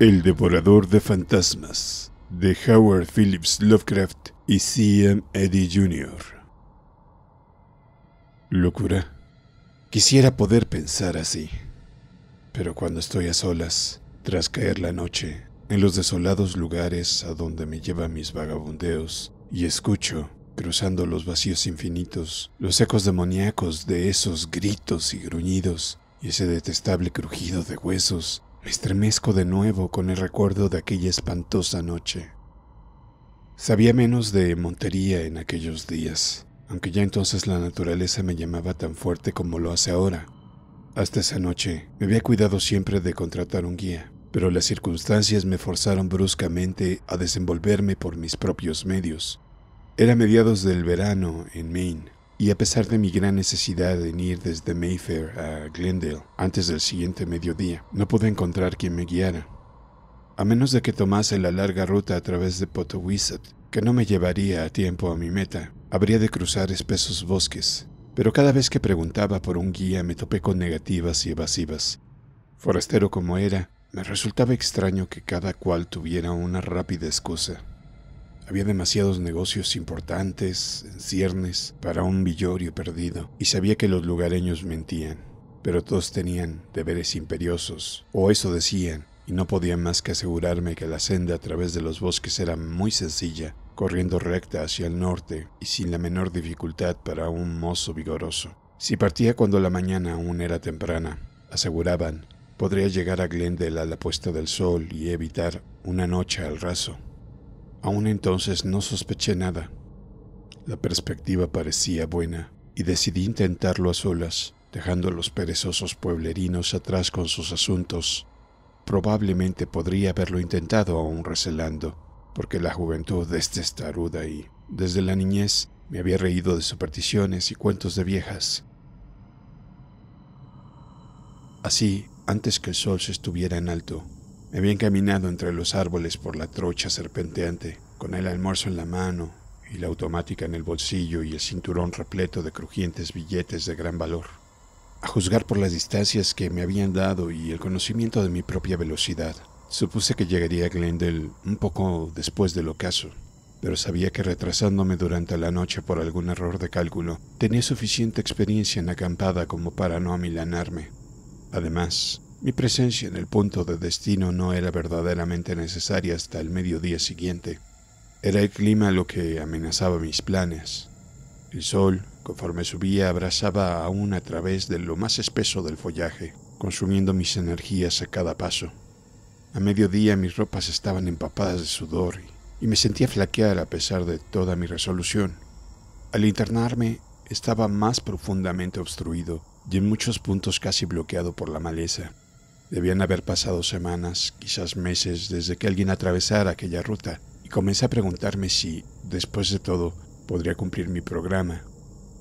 El Devorador de Fantasmas, de Howard Phillips Lovecraft y C.M. Eddy Jr. Locura. Quisiera poder pensar así, pero cuando estoy a solas, tras caer la noche, en los desolados lugares a donde me llevan mis vagabundeos, y escucho, cruzando los vacíos infinitos, los ecos demoníacos de esos gritos y gruñidos, y ese detestable crujido de huesos, me estremezco de nuevo con el recuerdo de aquella espantosa noche. Sabía menos de montería en aquellos días, aunque ya entonces la naturaleza me llamaba tan fuerte como lo hace ahora. Hasta esa noche me había cuidado siempre de contratar un guía, pero las circunstancias me forzaron bruscamente a desenvolverme por mis propios medios. Era mediados del verano en Maine, y a pesar de mi gran necesidad en ir desde Mayfair a Glendale antes del siguiente mediodía, no pude encontrar quien me guiara, a menos de que tomase la larga ruta a través de Potowisset, que no me llevaría a tiempo a mi meta. Habría de cruzar espesos bosques, pero cada vez que preguntaba por un guía me topé con negativas y evasivas. Forastero como era, me resultaba extraño que cada cual tuviera una rápida excusa. Había demasiados negocios importantes en ciernes para un villorio perdido, y sabía que los lugareños mentían, pero todos tenían deberes imperiosos, o eso decían, y no podía más que asegurarme que la senda a través de los bosques era muy sencilla, corriendo recta hacia el norte y sin la menor dificultad para un mozo vigoroso. Si partía cuando la mañana aún era temprana, aseguraban, podría llegar a Glendale a la puesta del sol y evitar una noche al raso. Aún entonces no sospeché nada. La perspectiva parecía buena y decidí intentarlo a solas, dejando a los perezosos pueblerinos atrás con sus asuntos. Probablemente podría haberlo intentado aún recelando, porque la juventud es testaruda y, desde la niñez, me había reído de supersticiones y cuentos de viejas. Así, antes que el sol se estuviera en alto, me había encaminado entre los árboles por la trocha serpenteante, con el almuerzo en la mano y la automática en el bolsillo y el cinturón repleto de crujientes billetes de gran valor. A juzgar por las distancias que me habían dado y el conocimiento de mi propia velocidad, supuse que llegaría a Glendale un poco después del ocaso, pero sabía que retrasándome durante la noche por algún error de cálculo, tenía suficiente experiencia en acampada como para no amilanarme. Además, mi presencia en el punto de destino no era verdaderamente necesaria hasta el mediodía siguiente. Era el clima lo que amenazaba mis planes. El sol, conforme subía, abrazaba aún a través de lo más espeso del follaje, consumiendo mis energías a cada paso. A mediodía mis ropas estaban empapadas de sudor y me sentía flaquear a pesar de toda mi resolución. Al internarme, estaba más profundamente obstruido y en muchos puntos casi bloqueado por la maleza. Debían haber pasado semanas, quizás meses, desde que alguien atravesara aquella ruta, y comencé a preguntarme si, después de todo, podría cumplir mi programa.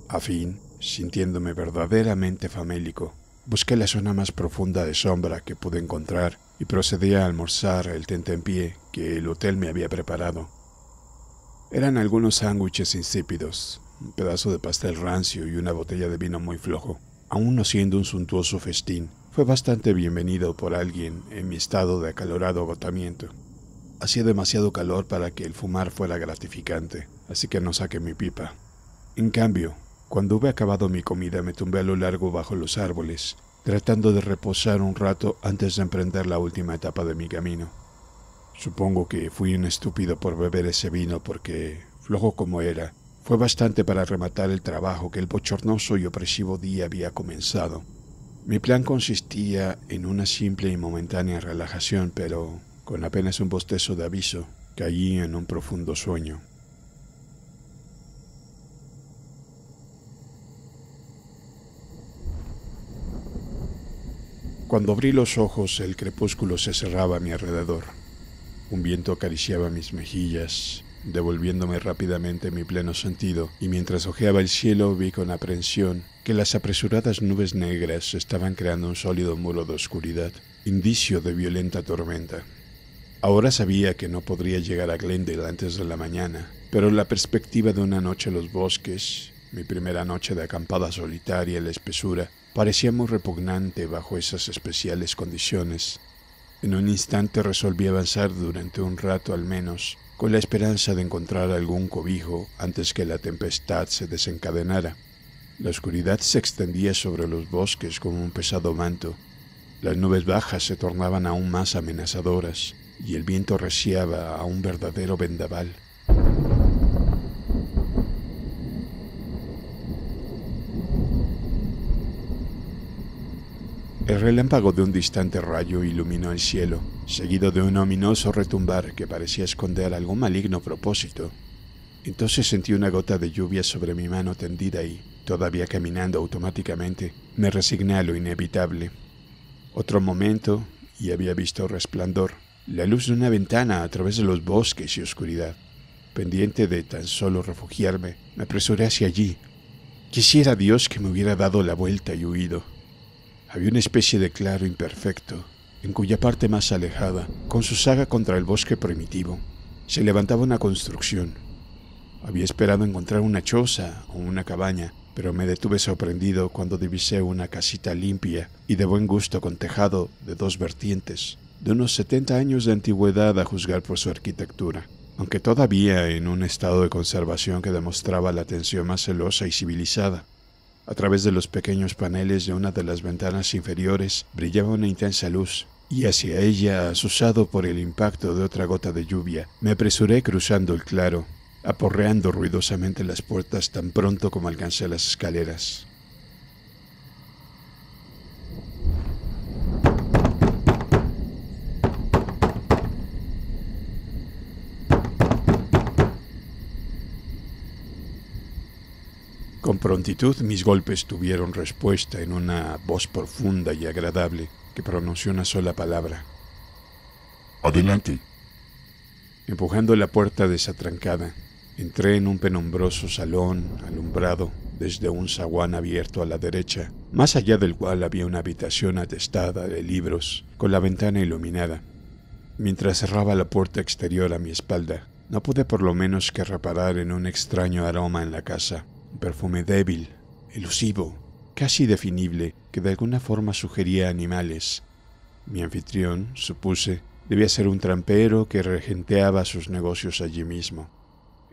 A fin, sintiéndome verdaderamente famélico, busqué la zona más profunda de sombra que pude encontrar y procedí a almorzar el tentempié que el hotel me había preparado. Eran algunos sándwiches insípidos, un pedazo de pastel rancio y una botella de vino muy flojo. Aún no siendo un suntuoso festín, fue bastante bienvenido por alguien en mi estado de acalorado agotamiento. Hacía demasiado calor para que el fumar fuera gratificante, así que no saqué mi pipa. En cambio, cuando hube acabado mi comida me tumbé a lo largo bajo los árboles, tratando de reposar un rato antes de emprender la última etapa de mi camino. Supongo que fui un estúpido por beber ese vino porque, flojo como era, fue bastante para rematar el trabajo que el bochornoso y opresivo día había comenzado. Mi plan consistía en una simple y momentánea relajación, pero con apenas un bostezo de aviso, caí en un profundo sueño. Cuando abrí los ojos, el crepúsculo se cerraba a mi alrededor. Un viento acariciaba mis mejillas, devolviéndome rápidamente mi pleno sentido, y mientras ojeaba el cielo vi con aprensión que las apresuradas nubes negras estaban creando un sólido muro de oscuridad, indicio de violenta tormenta. Ahora sabía que no podría llegar a Glendale antes de la mañana, pero la perspectiva de una noche en los bosques, mi primera noche de acampada solitaria en la espesura, parecía muy repugnante bajo esas especiales condiciones. En un instante resolví avanzar durante un rato al menos, con la esperanza de encontrar algún cobijo antes que la tempestad se desencadenara. La oscuridad se extendía sobre los bosques como un pesado manto. Las nubes bajas se tornaban aún más amenazadoras y el viento reciaba a un verdadero vendaval. El relámpago de un distante rayo iluminó el cielo, seguido de un ominoso retumbar que parecía esconder algún maligno propósito. Entonces sentí una gota de lluvia sobre mi mano tendida y, todavía caminando automáticamente, me resigné a lo inevitable. Otro momento y había visto resplandor, la luz de una ventana a través de los bosques y oscuridad. Pendiente de tan solo refugiarme, me apresuré hacia allí. Quisiera Dios que me hubiera dado la vuelta y huido. Había una especie de claro imperfecto, en cuya parte más alejada, con su saga contra el bosque primitivo, se levantaba una construcción. Había esperado encontrar una choza o una cabaña, pero me detuve sorprendido cuando divisé una casita limpia y de buen gusto con tejado de dos vertientes, de unos 70 años de antigüedad a juzgar por su arquitectura, aunque todavía en un estado de conservación que demostraba la atención más celosa y civilizada. A través de los pequeños paneles de una de las ventanas inferiores brillaba una intensa luz, y hacia ella, azuzado por el impacto de otra gota de lluvia, me apresuré cruzando el claro, aporreando ruidosamente las puertas tan pronto como alcancé las escaleras. Con prontitud mis golpes tuvieron respuesta en una voz profunda y agradable que pronunció una sola palabra. «Adelante». Empujando la puerta desatrancada, entré en un penumbroso salón alumbrado desde un zaguán abierto a la derecha, más allá del cual había una habitación atestada de libros, con la ventana iluminada. Mientras cerraba la puerta exterior a mi espalda, no pude por lo menos que reparar en un extraño aroma en la casa. Un perfume débil, elusivo, casi indefinible, que de alguna forma sugería animales. Mi anfitrión, supuse, debía ser un trampero que regenteaba sus negocios allí mismo.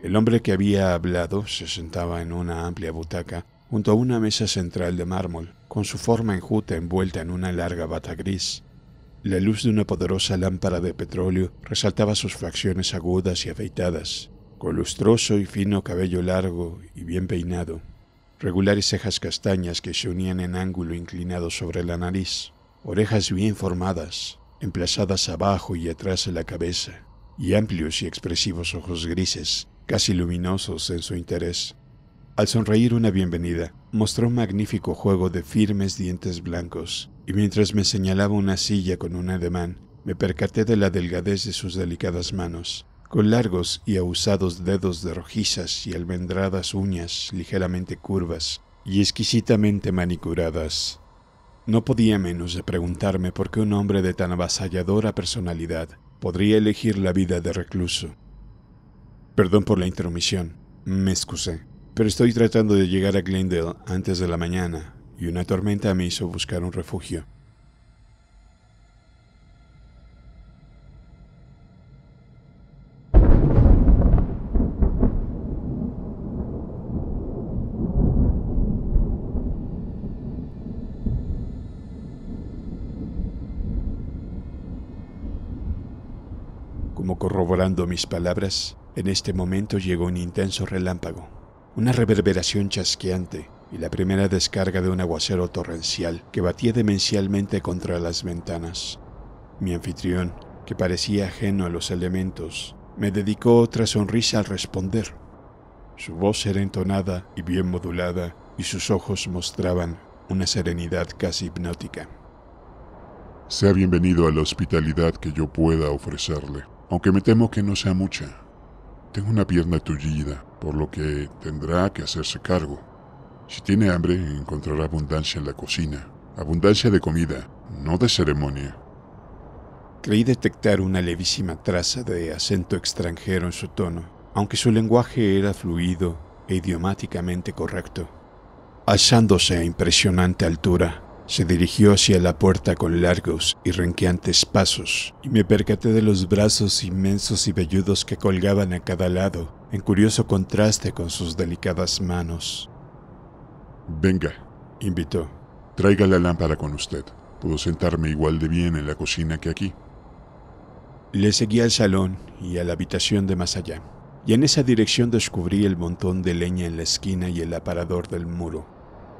El hombre que había hablado se sentaba en una amplia butaca junto a una mesa central de mármol, con su forma enjuta envuelta en una larga bata gris. La luz de una poderosa lámpara de petróleo resaltaba sus facciones agudas y afeitadas, con lustroso y fino cabello largo y bien peinado, regulares cejas castañas que se unían en ángulo inclinado sobre la nariz, orejas bien formadas, emplazadas abajo y atrás de la cabeza, y amplios y expresivos ojos grises, casi luminosos en su interés. Al sonreír una bienvenida, mostró un magnífico juego de firmes dientes blancos, y mientras me señalaba una silla con un ademán, me percaté de la delgadez de sus delicadas manos, con largos y ahusados dedos de rojizas y almendradas uñas ligeramente curvas y exquisitamente manicuradas. No podía menos de preguntarme por qué un hombre de tan avasalladora personalidad podría elegir la vida de recluso. Perdón por la intromisión, me excusé, pero estoy tratando de llegar a Glendale antes de la mañana y una tormenta me hizo buscar un refugio. Corroborando mis palabras, en este momento llegó un intenso relámpago, una reverberación chasqueante y la primera descarga de un aguacero torrencial que batía demencialmente contra las ventanas. Mi anfitrión, que parecía ajeno a los elementos, me dedicó otra sonrisa al responder. Su voz era entonada y bien modulada y sus ojos mostraban una serenidad casi hipnótica. Sea bienvenido a la hospitalidad que yo pueda ofrecerle, aunque me temo que no sea mucha. Tengo una pierna tullida, por lo que tendrá que hacerse cargo. Si tiene hambre, encontrará abundancia en la cocina. Abundancia de comida, no de ceremonia. Creí detectar una levísima traza de acento extranjero en su tono, aunque su lenguaje era fluido e idiomáticamente correcto. Alzándose a impresionante altura, Se dirigió hacia la puerta con largos y renqueantes pasos, y me percaté de los brazos inmensos y velludos que colgaban a cada lado, en curioso contraste con sus delicadas manos. «Venga», invitó. «Traiga la lámpara con usted. Puedo sentarme igual de bien en la cocina que aquí». Le seguí al salón y a la habitación de más allá, y en esa dirección descubrí el montón de leña en la esquina y el aparador del muro.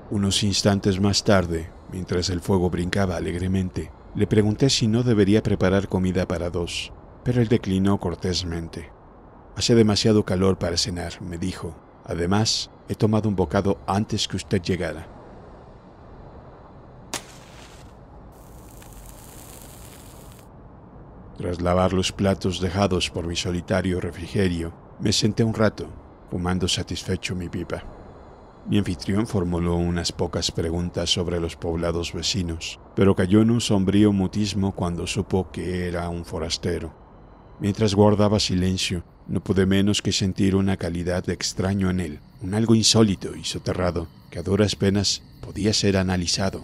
Unos instantes más tarde, mientras el fuego brincaba alegremente, le pregunté si no debería preparar comida para dos, pero él declinó cortésmente. «Hace demasiado calor para cenar», me dijo. «Además, he tomado un bocado antes que usted llegara». Tras lavar los platos dejados por mi solitario refrigerio, me senté un rato, fumando satisfecho mi pipa. Mi anfitrión formuló unas pocas preguntas sobre los poblados vecinos, pero cayó en un sombrío mutismo cuando supo que era un forastero. Mientras guardaba silencio, no pude menos que sentir una calidad de extraño en él, un algo insólito y soterrado, que a duras penas podía ser analizado.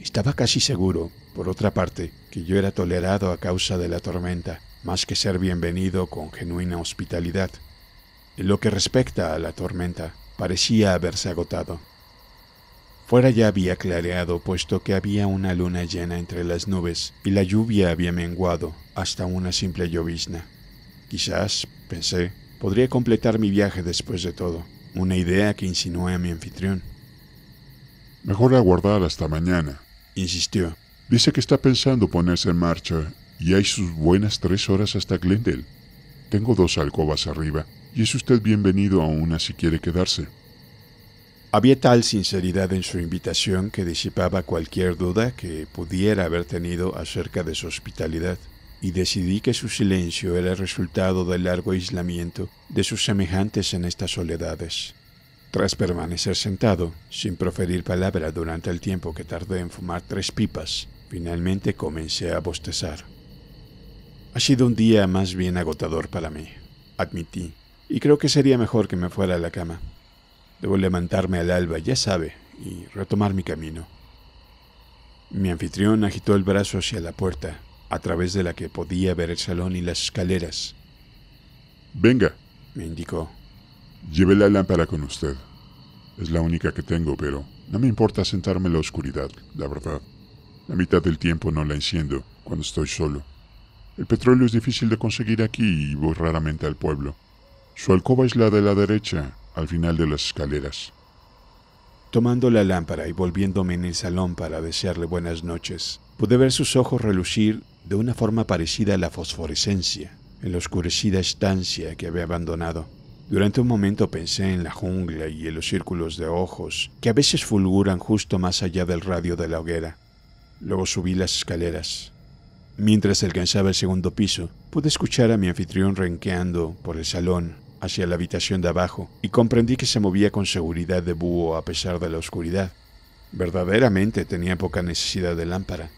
Estaba casi seguro, por otra parte, que yo era tolerado a causa de la tormenta, más que ser bienvenido con genuina hospitalidad. En lo que respecta a la tormenta, parecía haberse agotado. Fuera ya había clareado, puesto que había una luna llena entre las nubes y la lluvia había menguado hasta una simple llovizna. Quizás, pensé, podría completar mi viaje después de todo, una idea que insinué a mi anfitrión. «Mejor aguardar hasta mañana», insistió. «Dice que está pensando ponerse en marcha y hay sus buenas 3 horas hasta Glendale. Tengo 2 alcobas arriba y es usted bienvenido a una si quiere quedarse». Había tal sinceridad en su invitación que disipaba cualquier duda que pudiera haber tenido acerca de su hospitalidad, y decidí que su silencio era el resultado del largo aislamiento de sus semejantes en estas soledades. Tras permanecer sentado, sin proferir palabra durante el tiempo que tardé en fumar 3 pipas, finalmente comencé a bostezar. «Ha sido un día más bien agotador para mí», admití, «y creo que sería mejor que me fuera a la cama. Debo levantarme al alba, ya sabe, y retomar mi camino». Mi anfitrión agitó el brazo hacia la puerta, a través de la que podía ver el salón y las escaleras. «Venga», me indicó. «Lleve la lámpara con usted. Es la única que tengo, pero no me importa sentarme en la oscuridad, la verdad. La mitad del tiempo no la enciendo cuando estoy solo. El petróleo es difícil de conseguir aquí y voy raramente al pueblo. Su alcoba es la de la derecha, al final de las escaleras». Tomando la lámpara y volviéndome en el salón para desearle buenas noches, pude ver sus ojos relucir de una forma parecida a la fosforescencia en la oscurecida estancia que había abandonado. Durante un momento pensé en la jungla y en los círculos de ojos que a veces fulguran justo más allá del radio de la hoguera. Luego subí las escaleras. Mientras alcanzaba el 2.º piso, pude escuchar a mi anfitrión renqueando por el salón hacia la habitación de abajo, y comprendí que se movía con seguridad de búho a pesar de la oscuridad. Verdaderamente tenía poca necesidad de lámpara.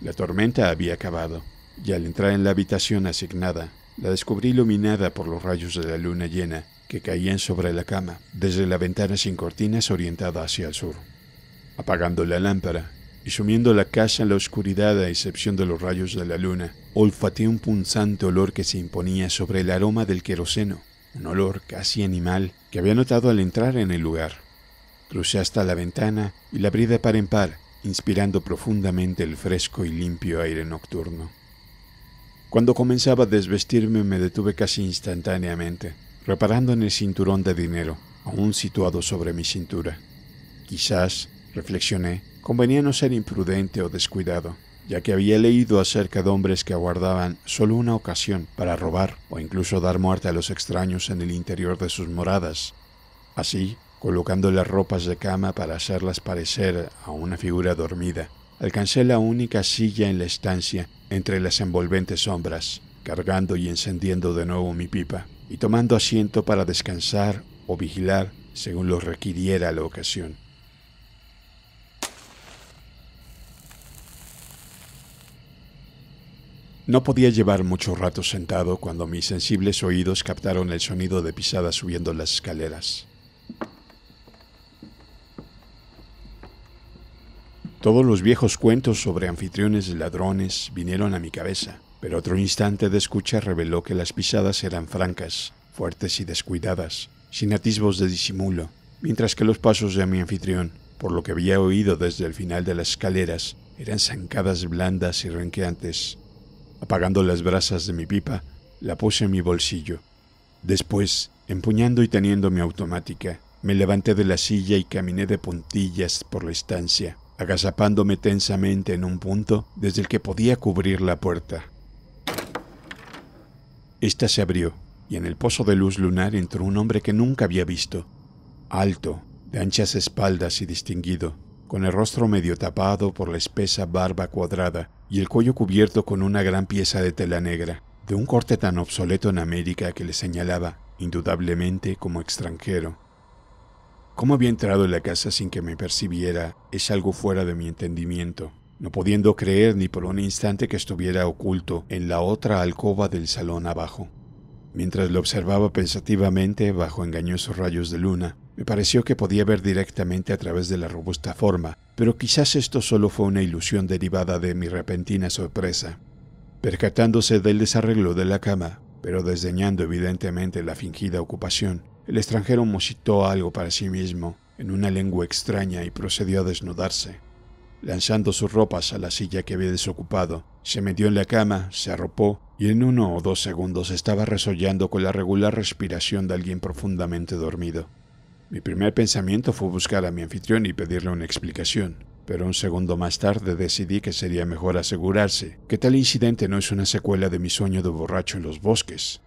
La tormenta había acabado, y al entrar en la habitación asignada, la descubrí iluminada por los rayos de la luna llena que caían sobre la cama, desde la ventana sin cortinas orientada hacia el sur. Apagando la lámpara y sumiendo la casa en la oscuridad a excepción de los rayos de la luna, olfateé un punzante olor que se imponía sobre el aroma del queroseno, un olor casi animal que había notado al entrar en el lugar. Crucé hasta la ventana y la abrí de par en par, inspirando profundamente el fresco y limpio aire nocturno. Cuando comenzaba a desvestirme me detuve casi instantáneamente, reparando en el cinturón de dinero, aún situado sobre mi cintura. Quizás, reflexioné, convenía no ser imprudente o descuidado, ya que había leído acerca de hombres que aguardaban solo una ocasión para robar o incluso dar muerte a los extraños en el interior de sus moradas. Así, colocando las ropas de cama para hacerlas parecer a una figura dormida, alcancé la única silla en la estancia entre las envolventes sombras, cargando y encendiendo de nuevo mi pipa y tomando asiento para descansar o vigilar según lo requiriera la ocasión. No podía llevar mucho rato sentado cuando mis sensibles oídos captaron el sonido de pisadas subiendo las escaleras. Todos los viejos cuentos sobre anfitriones y ladrones vinieron a mi cabeza, pero otro instante de escucha reveló que las pisadas eran francas, fuertes y descuidadas, sin atisbos de disimulo, mientras que los pasos de mi anfitrión, por lo que había oído desde el final de las escaleras, eran zancadas blandas y renqueantes. Apagando las brasas de mi pipa, la puse en mi bolsillo. Después, empuñando y teniendo mi automática, me levanté de la silla y caminé de puntillas por la estancia, agazapándome tensamente en un punto desde el que podía cubrir la puerta. Esta se abrió, y en el pozo de luz lunar entró un hombre que nunca había visto. Alto, de anchas espaldas y distinguido, con el rostro medio tapado por la espesa barba cuadrada y el cuello cubierto con una gran pieza de tela negra, de un corte tan obsoleto en América que le señalaba, indudablemente, como extranjero. Cómo había entrado en la casa sin que me percibiera es algo fuera de mi entendimiento, no pudiendo creer ni por un instante que estuviera oculto en la otra alcoba del salón abajo. Mientras lo observaba pensativamente bajo engañosos rayos de luna, me pareció que podía ver directamente a través de la robusta forma, pero quizás esto solo fue una ilusión derivada de mi repentina sorpresa. Percatándose del desarreglo de la cama, pero desdeñando evidentemente la fingida ocupación, el extranjero musitó algo para sí mismo, en una lengua extraña, y procedió a desnudarse. Lanzando sus ropas a la silla que había desocupado, se metió en la cama, se arropó, y en 1 o 2 segundos estaba resollando con la regular respiración de alguien profundamente dormido. Mi primer pensamiento fue buscar a mi anfitrión y pedirle una explicación, pero un segundo más tarde decidí que sería mejor asegurarse que tal incidente no es una secuela de mi sueño de borracho en los bosques.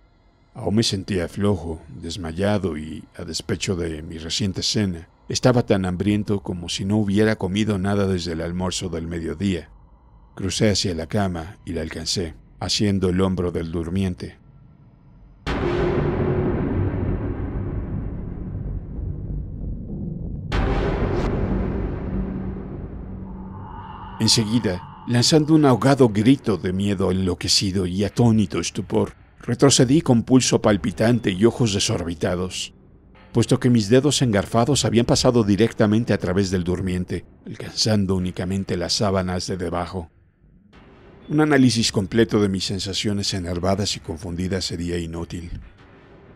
Aún me sentía flojo, desmayado y, a despecho de mi reciente cena, estaba tan hambriento como si no hubiera comido nada desde el almuerzo del mediodía. Crucé hacia la cama y la alcancé, haciendo el hombro del durmiente. Enseguida, lanzando un ahogado grito de miedo enloquecido y atónito estupor, retrocedí con pulso palpitante y ojos desorbitados. Puesto que mis dedos engarfados habían pasado directamente a través del durmiente, alcanzando únicamente las sábanas de debajo. Un análisis completo de mis sensaciones enervadas y confundidas sería inútil.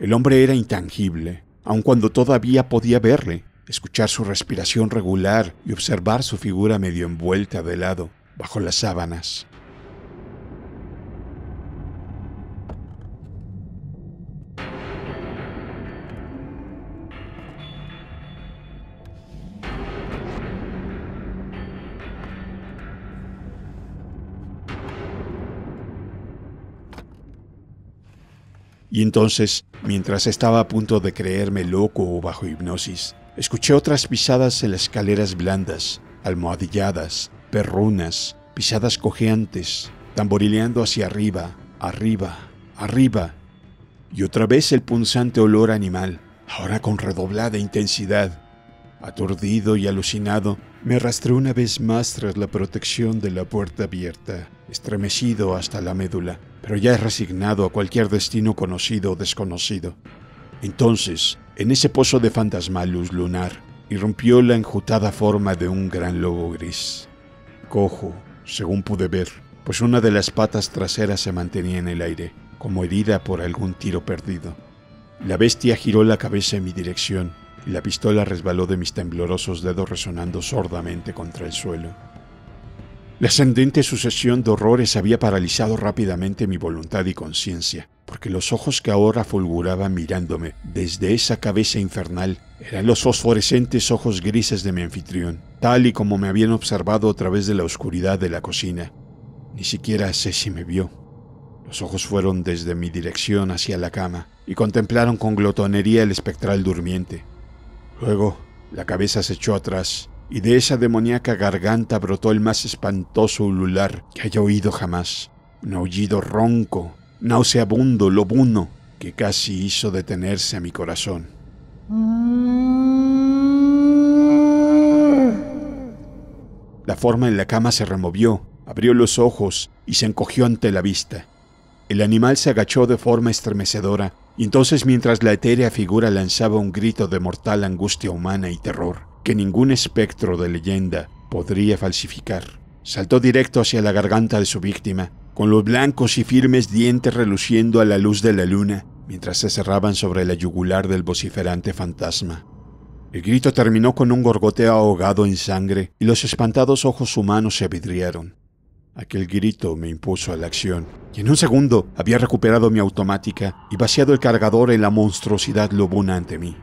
El hombre era intangible, aun cuando todavía podía verle, escuchar su respiración regular y observar su figura medio envuelta de lado, bajo las sábanas. Y entonces, mientras estaba a punto de creerme loco o bajo hipnosis, escuché otras pisadas en las escaleras blandas, almohadilladas, perrunas, pisadas cojeantes, tamborileando hacia arriba, arriba, arriba. Y otra vez el punzante olor animal, ahora con redoblada intensidad. Aturdido y alucinado, me arrastré una vez más tras la protección de la puerta abierta, estremecido hasta la médula, pero ya resignado a cualquier destino conocido o desconocido. Entonces, en ese pozo de fantasmal luz lunar, irrumpió la enjutada forma de un gran lobo gris. Cojo, según pude ver, pues una de las patas traseras se mantenía en el aire, como herida por algún tiro perdido. La bestia giró la cabeza en mi dirección, y la pistola resbaló de mis temblorosos dedos resonando sordamente contra el suelo. La ascendente sucesión de horrores había paralizado rápidamente mi voluntad y conciencia, porque los ojos que ahora fulguraban mirándome desde esa cabeza infernal eran los fosforescentes ojos grises de mi anfitrión, tal y como me habían observado a través de la oscuridad de la cocina. Ni siquiera sé si me vio. Los ojos fueron desde mi dirección hacia la cama y contemplaron con glotonería el espectral durmiente. Luego, la cabeza se echó atrás, y de esa demoníaca garganta brotó el más espantoso ulular que haya oído jamás, un aullido ronco, nauseabundo, lobuno, que casi hizo detenerse a mi corazón. La forma en la cama se removió, abrió los ojos y se encogió ante la vista. El animal se agachó de forma estremecedora, y entonces mientras la etérea figura lanzaba un grito de mortal angustia humana y terror, que ningún espectro de leyenda, podría falsificar. Saltó directo hacia la garganta de su víctima, con los blancos y firmes dientes reluciendo a la luz de la luna, mientras se cerraban sobre la yugular del vociferante fantasma. El grito terminó con un gorgoteo ahogado en sangre y los espantados ojos humanos se vidrieron. Aquel grito me impuso a la acción, y en un segundo había recuperado mi automática y vaciado el cargador en la monstruosidad lobuna ante mí.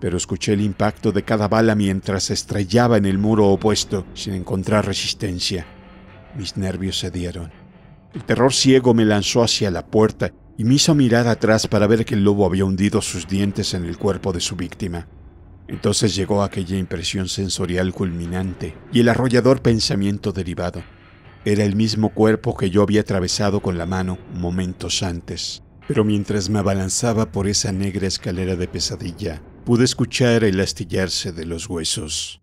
Pero escuché el impacto de cada bala mientras se estrellaba en el muro opuesto sin encontrar resistencia. Mis nervios cedieron. El terror ciego me lanzó hacia la puerta y me hizo mirar atrás para ver que el lobo había hundido sus dientes en el cuerpo de su víctima. Entonces llegó aquella impresión sensorial culminante y el arrollador pensamiento derivado. Era el mismo cuerpo que yo había atravesado con la mano momentos antes. Pero mientras me abalanzaba por esa negra escalera de pesadilla, pude escuchar el astillarse de los huesos.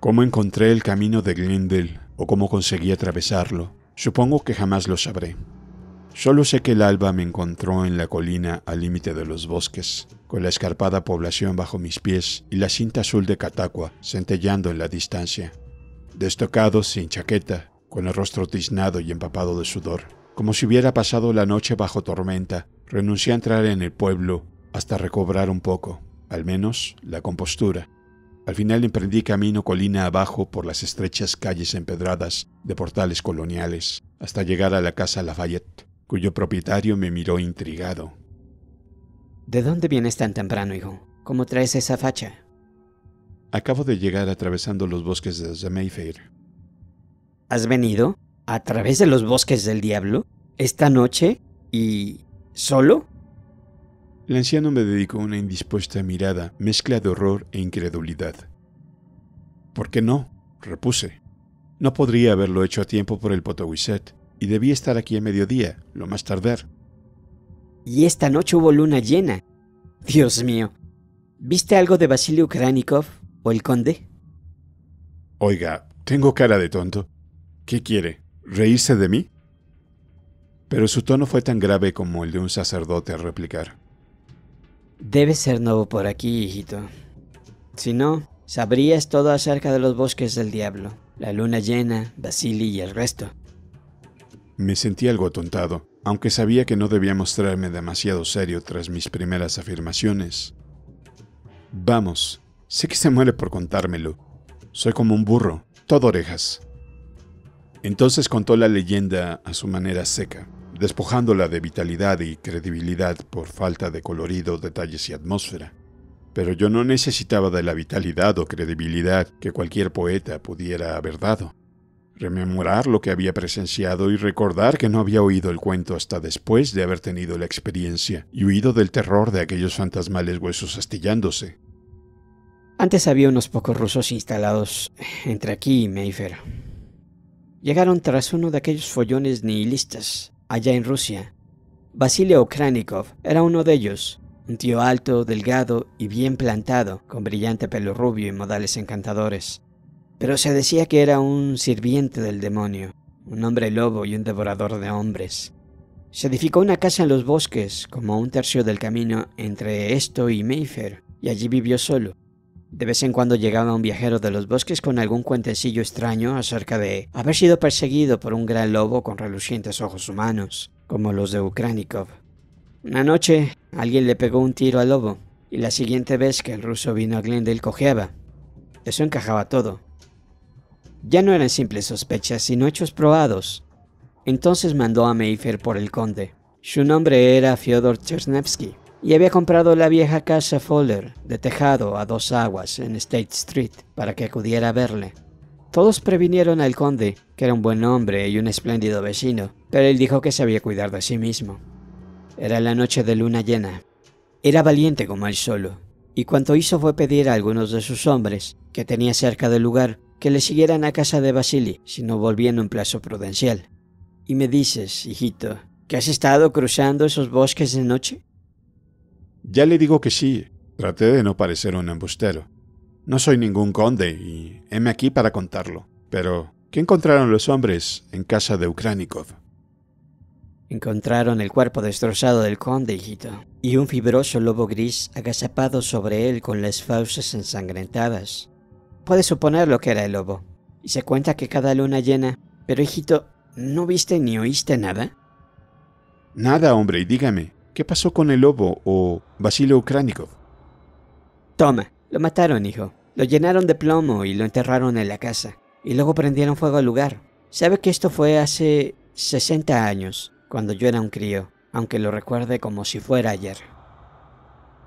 ¿Cómo encontré el camino de Glendale o cómo conseguí atravesarlo? Supongo que jamás lo sabré. Solo sé que el alba me encontró en la colina al límite de los bosques, con la escarpada población bajo mis pies y la cinta azul de Catacua centellando en la distancia. Destocado, sin chaqueta, con el rostro tiznado y empapado de sudor, como si hubiera pasado la noche bajo tormenta, renuncié a entrar en el pueblo hasta recobrar un poco, al menos la compostura. Al final emprendí camino colina abajo por las estrechas calles empedradas de portales coloniales, hasta llegar a la casa Lafayette, cuyo propietario me miró intrigado. ¿De dónde vienes tan temprano, hijo? ¿Cómo traes esa facha? Acabo de llegar atravesando los bosques desde Mayfair. ¿Has venido? ¿A través de los bosques del diablo? ¿Esta noche? ¿Y solo? El anciano me dedicó una indispuesta mirada, mezcla de horror e incredulidad. «¿Por qué no?», repuse. «No podría haberlo hecho a tiempo por el Potowisset, y debía estar aquí a mediodía, lo más tardar». «Y esta noche hubo luna llena. Dios mío. ¿Viste algo de Vasily Ukranikov o el conde?» «Oiga, tengo cara de tonto. ¿Qué quiere? ¿Reírse de mí?». Pero su tono fue tan grave como el de un sacerdote al replicar. Debes ser nuevo por aquí, hijito. Si no, sabrías todo acerca de los bosques del diablo, la luna llena, Vasily y el resto. Me sentí algo atontado, aunque sabía que no debía mostrarme demasiado serio tras mis primeras afirmaciones. Vamos, sé que se muere por contármelo. Soy como un burro, todo orejas. Entonces contó la leyenda a su manera seca, despojándola de vitalidad y credibilidad por falta de colorido, detalles y atmósfera. Pero yo no necesitaba de la vitalidad o credibilidad que cualquier poeta pudiera haber dado. Rememorar lo que había presenciado y recordar que no había oído el cuento hasta después de haber tenido la experiencia y huido del terror de aquellos fantasmales huesos astillándose. Antes había unos pocos rusos instalados entre aquí y Mayfair. Llegaron tras uno de aquellos follones nihilistas allá en Rusia. Vasily Ukranikov era uno de ellos, un tío alto, delgado y bien plantado, con brillante pelo rubio y modales encantadores. Pero se decía que era un sirviente del demonio, un hombre lobo y un devorador de hombres. Se edificó una casa en los bosques, como a un tercio del camino entre esto y Mayfair, y allí vivió solo. De vez en cuando llegaba un viajero de los bosques con algún cuentecillo extraño acerca de haber sido perseguido por un gran lobo con relucientes ojos humanos, como los de Ukranikov. Una noche, alguien le pegó un tiro al lobo, y la siguiente vez que el ruso vino a Glendale cojeaba. Eso encajaba todo. Ya no eran simples sospechas, sino hechos probados. Entonces mandó a Mayfair por el conde. Su nombre era Fyodor Chernevsky, y había comprado la vieja casa Fowler, de tejado a dos aguas, en State Street, para que acudiera a verle. Todos previnieron al conde, que era un buen hombre y un espléndido vecino, pero él dijo que sabía cuidar de sí mismo. Era la noche de luna llena. Era valiente como él solo, y cuanto hizo fue pedir a algunos de sus hombres, que tenía cerca del lugar, que le siguieran a casa de Vasily, si no volvían en un plazo prudencial. Y me dices, hijito, ¿que has estado cruzando esos bosques de noche? Ya le digo que sí, traté de no parecer un embustero. No soy ningún conde y heme aquí para contarlo, pero ¿Qué encontraron los hombres en casa de Ukranikov? Encontraron el cuerpo destrozado del conde, hijito, y un fibroso lobo gris agazapado sobre él con las fauces ensangrentadas. Puedes suponer lo que era el lobo. Y se cuenta que cada luna llena... Pero, hijito, ¿no viste ni oíste nada? Nada, hombre, y dígame, ¿qué pasó con el lobo o Vasily Ukranikov? Toma, lo mataron, hijo. Lo llenaron de plomo y lo enterraron en la casa. Y luego prendieron fuego al lugar. ¿Sabe que esto fue hace 60 años, cuando yo era un crío, aunque lo recuerde como si fuera ayer?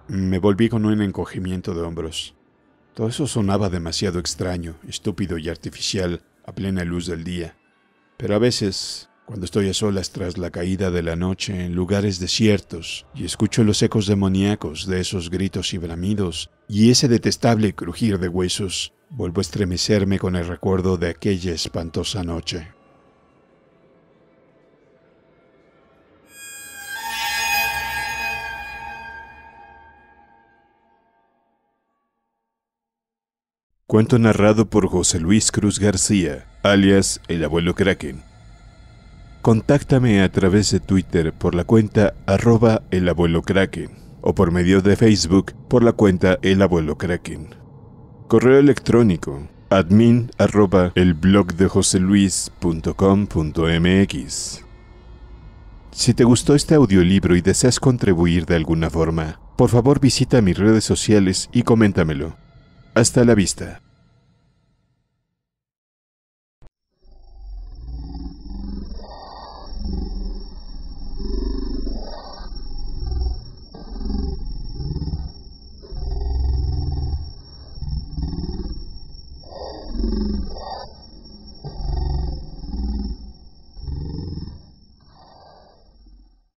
Me volví con un encogimiento de hombros. Todo eso sonaba demasiado extraño, estúpido y artificial a plena luz del día. Pero a veces, cuando estoy a solas tras la caída de la noche en lugares desiertos y escucho los ecos demoníacos de esos gritos y bramidos y ese detestable crujir de huesos, vuelvo a estremecerme con el recuerdo de aquella espantosa noche. Cuento narrado por José Luis Cruz García, alias El Abuelo Kraken. Contáctame a través de Twitter por la cuenta @ElAbueloKraken o por medio de Facebook por la cuenta El Abuelo Kraken. Correo electrónico admin@elblogdejoseluis.com.mx. Si te gustó este audiolibro y deseas contribuir de alguna forma, por favor visita mis redes sociales y coméntamelo. Hasta la vista.